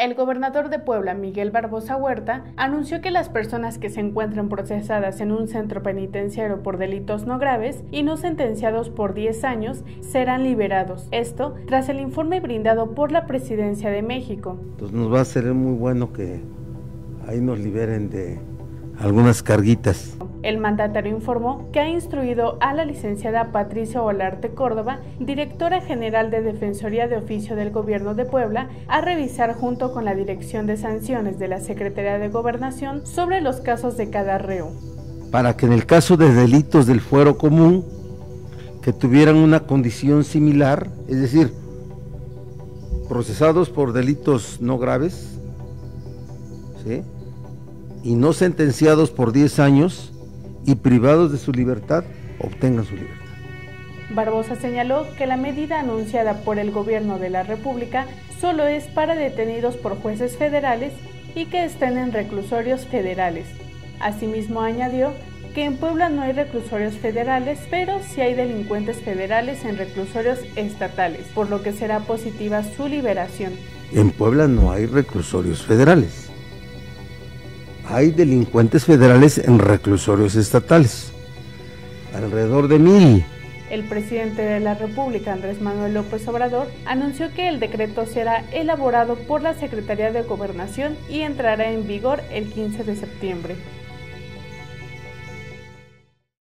El gobernador de Puebla, Miguel Barbosa Huerta, anunció que las personas que se encuentran procesadas en un centro penitenciario por delitos no graves y no sentenciados por 10 años serán liberados. Esto tras el informe brindado por la Presidencia de México. Entonces nos va a ser muy bueno que ahí nos liberen de algunas carguitas. El mandatario informó que ha instruido a la licenciada Patricia Bolarte Córdoba, directora general de Defensoría de Oficio del Gobierno de Puebla, a revisar junto con la Dirección de Sanciones de la Secretaría de Gobernación sobre los casos de cada reo. Para que en el caso de delitos del fuero común, que tuvieran una condición similar, es decir, procesados por delitos no graves, ¿sí?, y no sentenciados por 10 años, y privados de su libertad, obtengan su libertad. Barbosa señaló que la medida anunciada por el Gobierno de la República solo es para detenidos por jueces federales y que estén en reclusorios federales. Asimismo, añadió que en Puebla no hay reclusorios federales, pero sí hay delincuentes federales en reclusorios estatales, por lo que será positiva su liberación. En Puebla no hay reclusorios federales. Hay delincuentes federales en reclusorios estatales, alrededor de 1000. El presidente de la República, Andrés Manuel López Obrador, anunció que el decreto será elaborado por la Secretaría de Gobernación y entrará en vigor el 15 de septiembre.